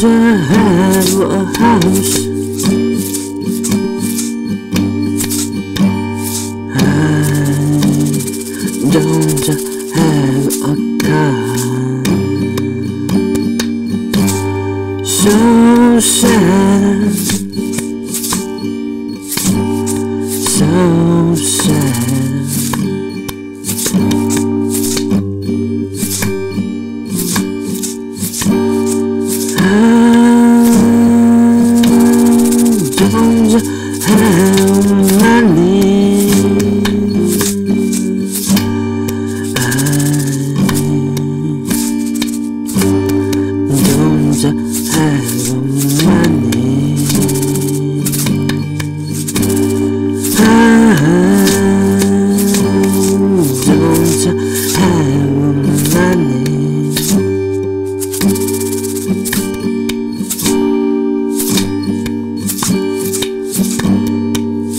does I have a house? I don't have a car. So sad, so sad.